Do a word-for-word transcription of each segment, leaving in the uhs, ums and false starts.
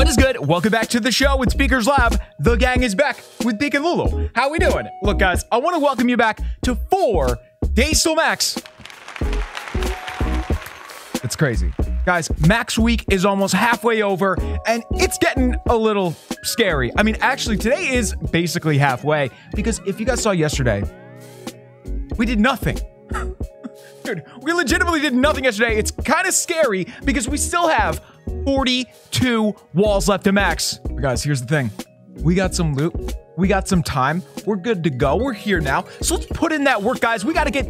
What is good? Welcome back to the show. It's Beaker's Lab. The gang is back with Beak and Lulu. How we doing? Look, guys, I want to welcome you back to four Days Till Max. It's crazy. Guys, Max Week is almost halfway over, and it's getting a little scary. I mean, actually, today is basically halfway, because if you guys saw yesterday, we did nothing. Dude, we legitimately did nothing yesterday. It's kind of scary, because we still have forty-two walls left to max. But guys, here's the thing. We got some loot. We got some time. We're good to go. We're here now. So let's put in that work, guys. We got to get,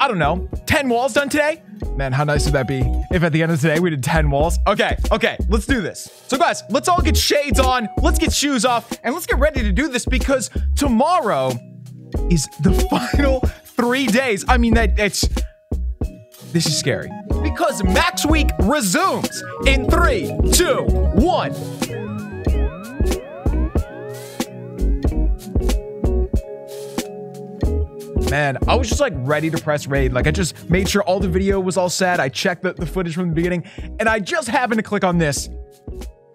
I don't know, ten walls done today. Man, how nice would that be if at the end of today we did ten walls? Okay, okay, let's do this. So guys, let's all get shades on. Let's get shoes off. And let's get ready to do this, because tomorrow is the final three days. I mean, that it's... This is scary, because Max Week resumes in three, two, one. Man, I was just like ready to press raid. Like I just made sure all the video was all set. I checked the, the footage from the beginning, and I just happened to click on this.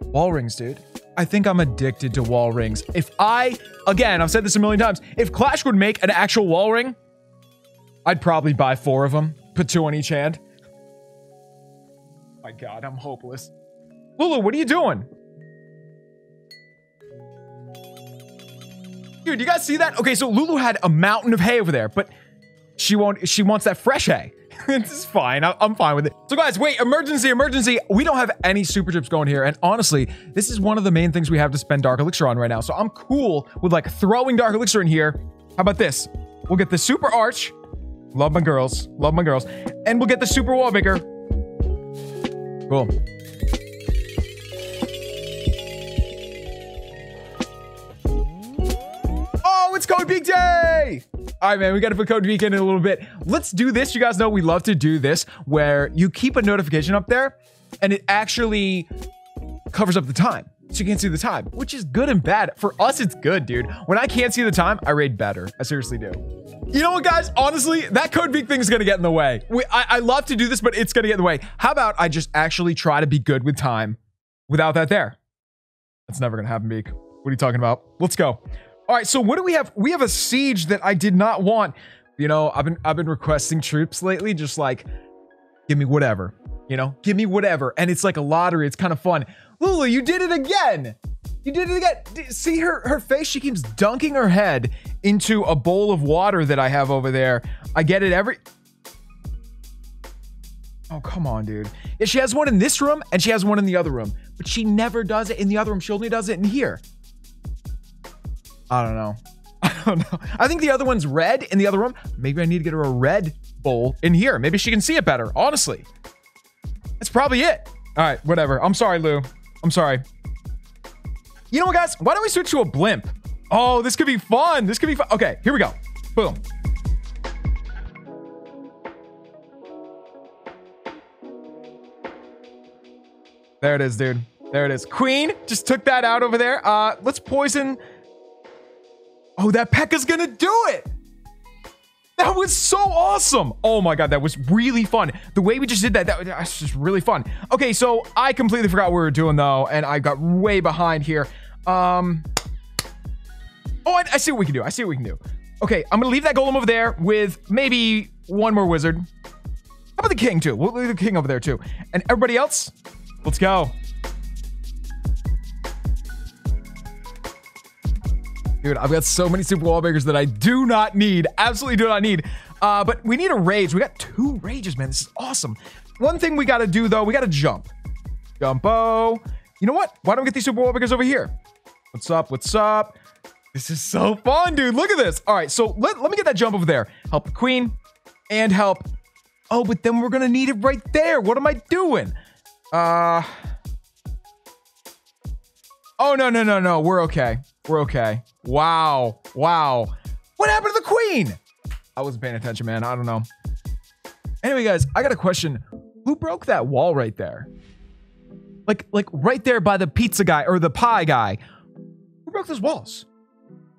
Wall rings, dude. I think I'm addicted to wall rings. If I, again, I've said this a million times, if Clash would make an actual wall ring, I'd probably buy four of them. Put two on each hand. My God, I'm hopeless. Lulu, what are you doing? Dude, you guys see that? Okay, so Lulu had a mountain of hay over there, but she won't. She wants that fresh hay. This is fine. I, I'm fine with it. So guys, wait, emergency, emergency. We don't have any super chips going here. And honestly, this is one of the main things we have to spend Dark Elixir on right now. So I'm cool with like throwing Dark Elixir in here. How about this? We'll get the super arch. Love my girls. Love my girls. And we'll get the super wall maker. Cool. Oh, it's CodeBeak day! All right, man, we got to put CodeBeak in a little bit. Let's do this. You guys know we love to do this where you keep a notification up there and it actually covers up the time. So you can't see the time, which is good and bad. For us, it's good, dude. When I can't see the time, I raid better. I seriously do. You know what, guys? Honestly, that CodeBeak thing is going to get in the way. We, I, I love to do this, but it's going to get in the way. How about I just actually try to be good with time without that there? That's never going to happen, Beak. What are you talking about? Let's go. All right, so what do we have? We have a siege that I did not want. You know, I've been, I've been requesting troops lately, just like, give me whatever. You know, give me whatever. And it's like a lottery. It's kind of fun. Lulu, you did it again. You did it again. See her her face? She keeps dunking her head into a bowl of water that I have over there. I get it every... Oh, come on, dude. Yeah, she has one in this room, and she has one in the other room. But she never does it in the other room. She only does it in here. I don't know. I don't know. I think the other one's red in the other room. Maybe I need to get her a red bowl in here. Maybe she can see it better, honestly. That's probably it. All right, whatever. I'm sorry, Lou. I'm sorry. You know what, guys? Why don't we switch to a blimp? Oh, this could be fun. This could be fun. Okay, here we go. Boom. There it is, dude. There it is. Queen just took that out over there. Uh, let's poison. Oh, that Pekka's gonna do it. That was so awesome. Oh my God, that was really fun. The way we just did that, that was just really fun. Okay, so I completely forgot what we were doing though, and I got way behind here. Um, oh, I, I see what we can do. I see what we can do. Okay, I'm gonna leave that golem over there with maybe one more wizard. How about the king too? We'll leave the king over there too. And everybody else, let's go. Dude, I've got so many super wall makers that I do not need. Absolutely do not need. Uh, but we need a rage. We got two rages, man. This is awesome. One thing we got to do, though, we got to jump. Jumpo. You know what? Why don't we get these super wall makers over here? What's up? What's up? This is so fun, dude. Look at this. All right, so let, let me get that jump over there. Help the queen and help. Oh, but then we're going to need it right there. What am I doing? Uh. Oh, no, no, no, no. We're okay. We're okay. Wow. Wow. What happened to the queen? I wasn't paying attention, man. I don't know. Anyway, guys, I got a question. Who broke that wall right there? Like, like right there by the pizza guy or the pie guy. Who broke those walls?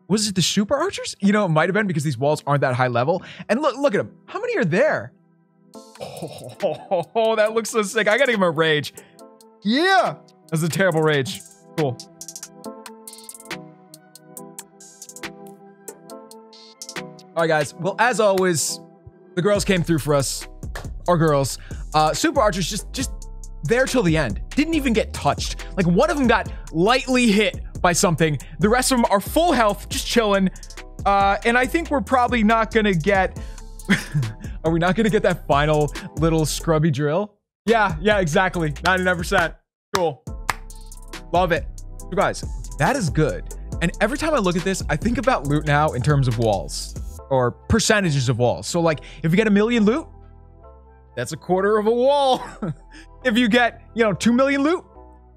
Was it the super archers? You know, it might have been because these walls aren't that high level. And look, look at them. How many are there? Oh, that looks so sick. I got to give him a rage. Yeah. That's a terrible rage. Cool. All right, guys. Well, as always, the girls came through for us. Our girls. Uh, Super Archers just, just there till the end. Didn't even get touched. Like, one of them got lightly hit by something. The rest of them are full health, just chilling. Uh, and I think we're probably not going to get... Are we not going to get that final little scrubby drill? Yeah, yeah, exactly. ninety-nine percent. Cool. Love it. You guys, that is good. And every time I look at this, I think about loot now in terms of walls or percentages of walls. So, like, if you get a million loot, that's a quarter of a wall. If you get, you know, two million loot,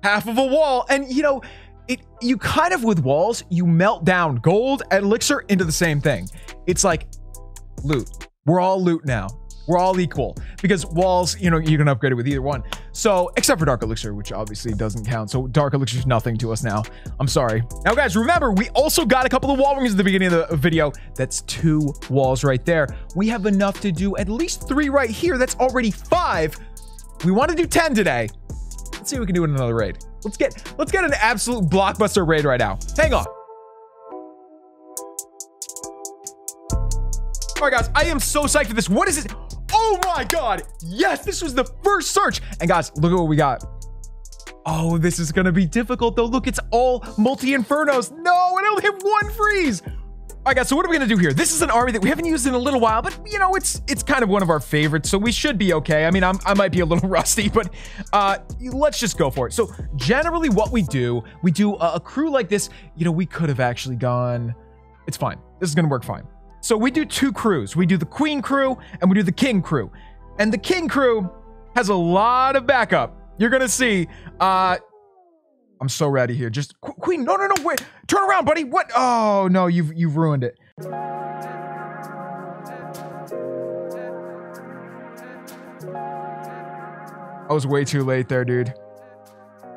half of a wall. And, you know, it you kind of with walls, you melt down gold and elixir into the same thing. It's like loot. We're all loot now. We're all equal because walls, you know, you can upgrade it with either one. So, except for Dark Elixir, which obviously doesn't count. So, Dark Elixir is nothing to us now. I'm sorry. Now, guys, remember, we also got a couple of wall rings at the beginning of the video. That's two walls right there. We have enough to do at least three right here. That's already five. We want to do ten today. Let's see what we can do in another raid. Let's get, let's get an absolute blockbuster raid right now. Hang on. All right, guys, I am so psyched for this. What is it? Oh my God. Yes, this was the first search. And guys, look at what we got. Oh, this is going to be difficult though. Look, it's all multi-infernos. No, and I only have one freeze. All right, guys, so what are we going to do here? This is an army that we haven't used in a little while, but you know, it's it's kind of one of our favorites, so we should be okay. I mean, I'm, I might be a little rusty, but uh, let's just go for it. So generally what we do, we do a, a crew like this. You know, we could have actually gone. It's fine. This is going to work fine. So we do two crews. We do the queen crew and we do the king crew. And the king crew has a lot of backup. You're going to see. Uh, I'm so ready here. Just qu queen. No, no, no. Wait. Turn around, buddy. What? Oh, no. You've, you've ruined it. I was way too late there, dude.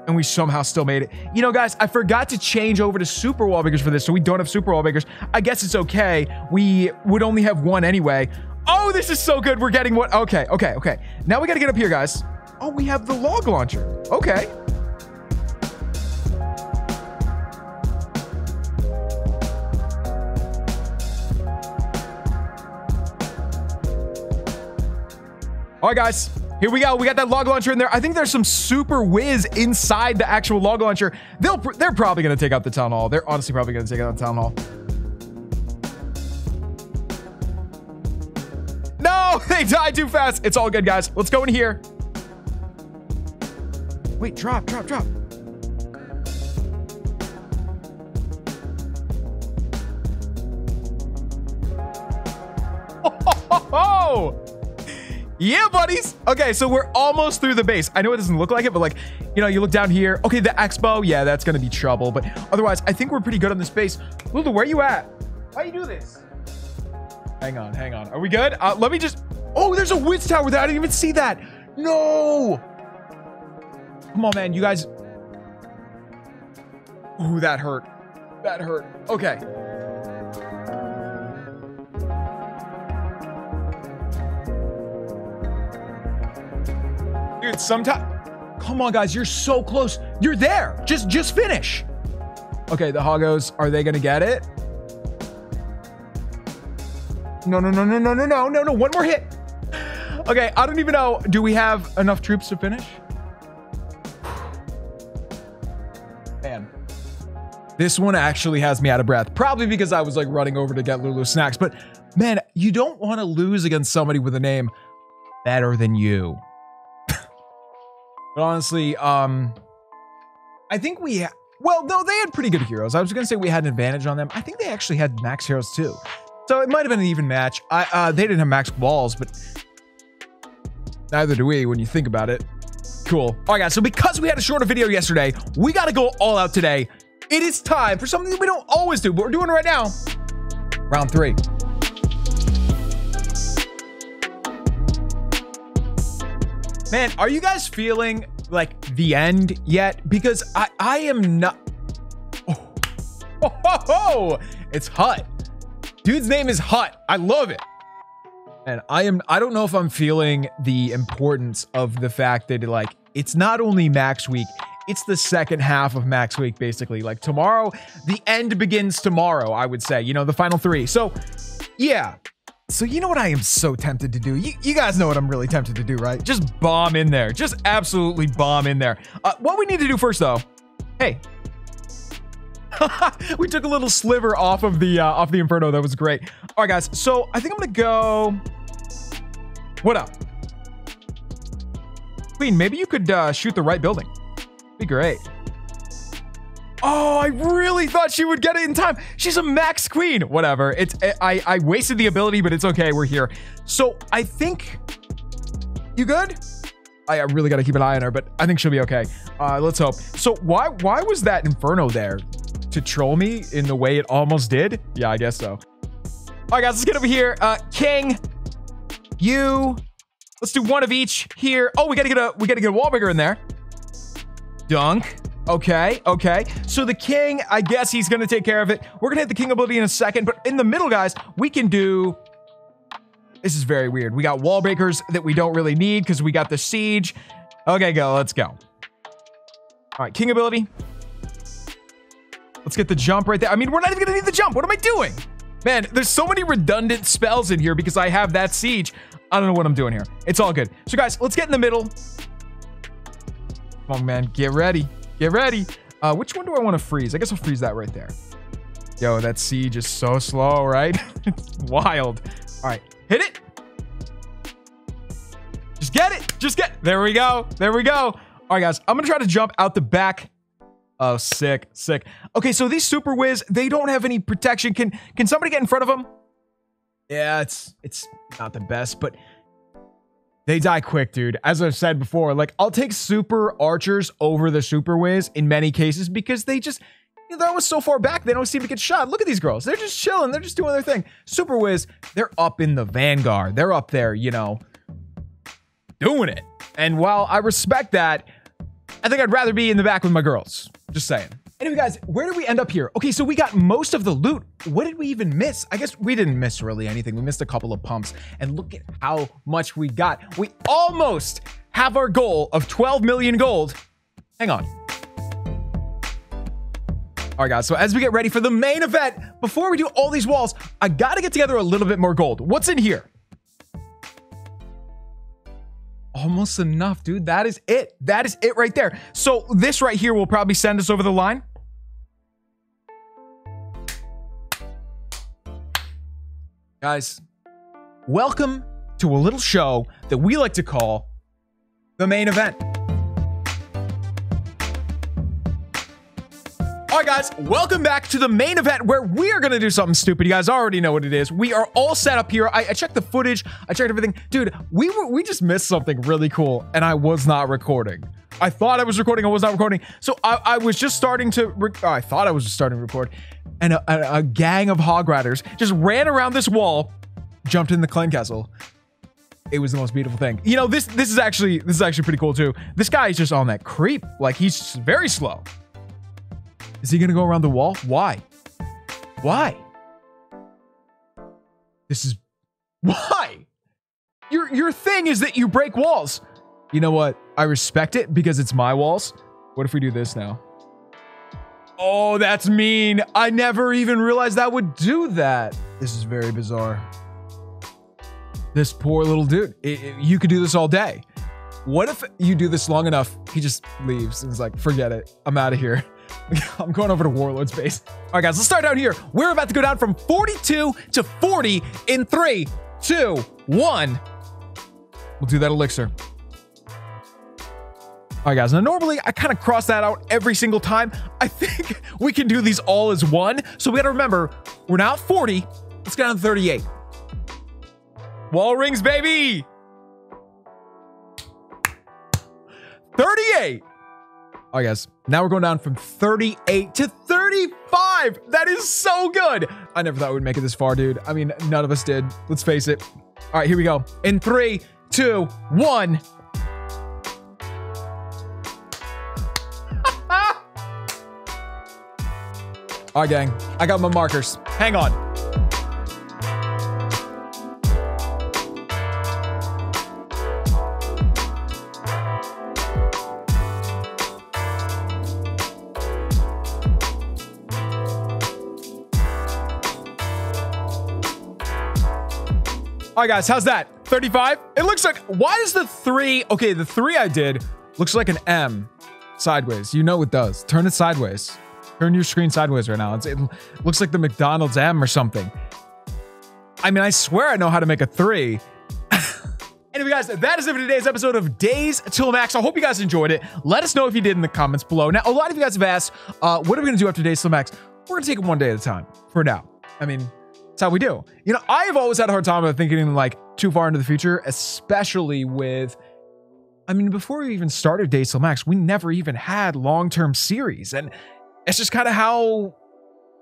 And we somehow still made it. You know, guys, I forgot to change over to Super Wallbreakers for this, so we don't have Super Wallbreakers. I guess it's okay. We would only have one anyway. Oh, this is so good. We're getting one. Okay, okay, okay. Now we got to get up here, guys. Oh, we have the log launcher. Okay. All right, guys. Here we go. We got that log launcher in there. I think there's some super whiz inside the actual log launcher. They'll, they're probably going to take out the town hall. They're honestly probably going to take out the town hall. No, they died too fast. It's all good, guys. Let's go in here. Wait, drop, drop, drop. Oh, ho, ho, ho. Yeah, buddies. Okay, so we're almost through the base. I know it doesn't look like it, but like, you know, you look down here. Okay, the expo. Yeah, that's going to be trouble. But otherwise, I think we're pretty good on this base. Lulu, where are you at? How do you do this? Hang on, hang on. Are we good? Uh, let me just... Oh, there's a witch tower there. I didn't even see that. No. Come on, man. You guys... Ooh, that hurt. That hurt. Okay. Dude, sometimes, come on, guys, you're so close. You're there. Just, just finish. Okay, the hoggos, are they gonna get it? No, no, no, no, no, no, no, no, no. One more hit. Okay, I don't even know. Do we have enough troops to finish? Man, this one actually has me out of breath. Probably because I was like running over to get Lulu snacks. But man, you don't want to lose against somebody with a name better than you. But honestly, um, I think we, well, no, they had pretty good heroes. I was going to say we had an advantage on them. I think they actually had max heroes too. So it might have been an even match. I, uh, they didn't have max balls, but neither do we when you think about it. Cool. All right, guys. So because we had a shorter video yesterday, we got to go all out today. It is time for something that we don't always do, but we're doing it right now. Round three. Man, are you guys feeling like the end yet? Because I, I am not. Oh. Oh, ho, ho. It's Hut. Dude's name is Hut. I love it. And I am. I don't know if I'm feeling the importance of the fact that like it's not only max week, it's the second half of Max Week, basically. Like tomorrow, the end begins tomorrow, I would say, you know, the final three. So yeah. So you know what I am so tempted to do? You, you guys know what I'm really tempted to do, right? Just bomb in there. Just absolutely bomb in there. Uh, what we need to do first, though, hey. We took a little sliver off of the uh, off the Inferno. That was great. All right, guys. So I think I'm going to go... What up? Queen, maybe you could uh, shoot the right building. Be great. Oh, I really thought she would get it in time. She's a max queen. Whatever. It's I, I wasted the ability, but it's okay. We're here. So I think... You good? I really got to keep an eye on her, but I think she'll be okay. Uh, let's hope. So why why was that Inferno there? To troll me in the way it almost did? Yeah, I guess so. All right, guys. Let's get over here. Uh, King, you... Let's do one of each here. Oh, we gotta get a we gotta get a wallbreaker in there. Dunk. Okay, okay. So the king, I guess he's gonna take care of it. We're gonna hit the king ability in a second, but in the middle, guys, we can do. This is very weird. We got wallbreakers that we don't really need because we got the siege. Okay, go. Let's go. All right, king ability. Let's get the jump right there. I mean, we're not even gonna need the jump. What am I doing? Man, there's so many redundant spells in here because I have that siege. I don't know what I'm doing here. It's all good. So, guys, let's get in the middle. Come on, man. Get ready. Get ready. Uh, which one do I want to freeze? I guess I'll freeze that right there. Yo, that siege is so slow, right? It's wild. All right. Hit it. Just get it. Just get... There we go. There we go. All right, guys. I'm going to try to jump out the back. Oh, sick. Sick. Okay, so these Super Wiz, they don't have any protection. Can, can somebody get in front of them? Yeah, it's it's not the best, but they die quick, dude. As I've said before, like, I'll take super archers over the super whiz in many cases because they just, you know, they're always so far back, they don't seem to get shot. Look at these girls. They're just chilling. They're just doing their thing. Super whiz, they're up in the vanguard. They're up there, you know, doing it. And while I respect that, I think I'd rather be in the back with my girls. Just saying. Anyway, guys, where did we end up here? Okay, so we got most of the loot. What did we even miss? I guess we didn't miss really anything. We missed a couple of pumps. And look at how much we got. We almost have our goal of twelve million gold. Hang on. All right, guys, so as we get ready for the main event, before we do all these walls, I gotta get together a little bit more gold. What's in here? Almost enough, dude. That is it. That is it right there. So this right here will probably send us over the line. Guys, welcome to a little show that we like to call the main event. All right, guys, welcome back to the main event where we are going to do something stupid. You guys already know what it is. We are all set up here. I, I checked the footage. I checked everything. Dude, we were, we just missed something really cool, and I was not recording. I thought I was recording. I was not recording. So I, I was just starting to... Rec oh, I thought I was just starting to record, and a, a, a gang of hog riders just ran around this wall, jumped in the clan castle. It was the most beautiful thing. You know, this this is actually this is actually pretty cool, too. This guy is just on that creep. Like, he's very slow. Is he gonna go around the wall? Why? Why? This is... Why? Your, your thing is that you break walls. You know what? I respect it because it's my walls. What if we do this now? Oh, that's mean. I never even realized that would do that. This is very bizarre. This poor little dude. It, it, you could do this all day. What if you do this long enough, he just leaves and is like, forget it. I'm out of here. I'm going over to Warlord's base. All right, guys, let's start down here. We're about to go down from forty-two to forty in three, two, one. We'll do that elixir. All right, guys, now normally I kind of cross that out every single time. I think we can do these all as one. So we got to remember, we're now at forty. Let's go down to thirty-eight. Wall rings, baby. thirty-eight. All right, guys. Now we're going down from thirty-eight to thirty-five. That is so good. I never thought we'd make it this far, dude. I mean, none of us did. Let's face it. All right, here we go. In three, two, one. All right, gang. I got my markers. Hang on. All right, guys, how's that? thirty-five? It looks like, why does the three, okay, the three I did looks like an M sideways. You know it does. Turn it sideways. Turn your screen sideways right now. It's, it looks like the McDonald's M or something. I mean, I swear I know how to make a three. Anyway, guys, that is it for today's episode of Days Till Max. I hope you guys enjoyed it. Let us know if you did in the comments below. Now, a lot of you guys have asked, uh, what are we going to do after Days Till Max? We're going to take it one day at a time for now. I mean, that's how we do. You know, I have always had a hard time of thinking like too far into the future, especially with, I mean, before we even started Days Till Max, we never even had long-term series. And it's just kind of how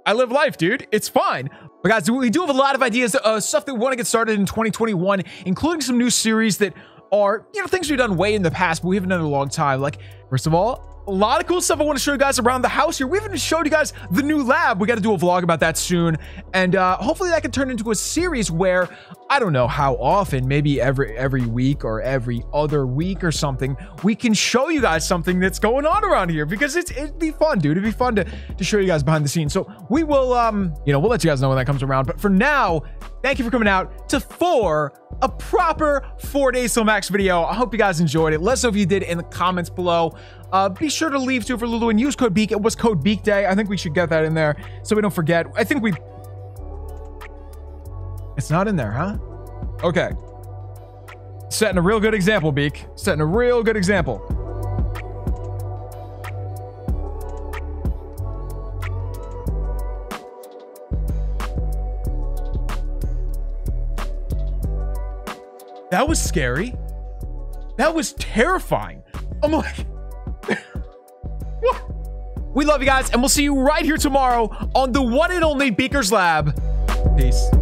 I live life, dude. It's fine. But guys, we do have a lot of ideas, uh, stuff that we want to get started in twenty twenty-one, including some new series that are, you know, things we've done way in the past, but we haven't done in a long time. Like, first of all, a lot of cool stuff I want to show you guys around the house here. We haven't showed you guys the new lab. We got to do a vlog about that soon. And uh, hopefully that can turn into a series where, I don't know how often, maybe every every week or every other week or something, we can show you guys something that's going on around here, because it's, it'd be fun, dude. It'd be fun to, to show you guys behind the scenes. So we will, um, you know, we'll let you guys know when that comes around. But for now, thank you for coming out to four, a proper four Days Till Max video. I hope you guys enjoyed it. Let us know if you did in the comments below. Uh, be sure to leave too for Lulu and use CodeBeak. It was CodeBeak Day. I think we should get that in there so we don't forget. I think we... It's not in there, huh? Okay. Setting a real good example, Beak. Setting a real good example. That was scary. That was terrifying. I'm like... We love you guys, and we'll see you right here tomorrow on the one and only Beaker's Lab. Peace.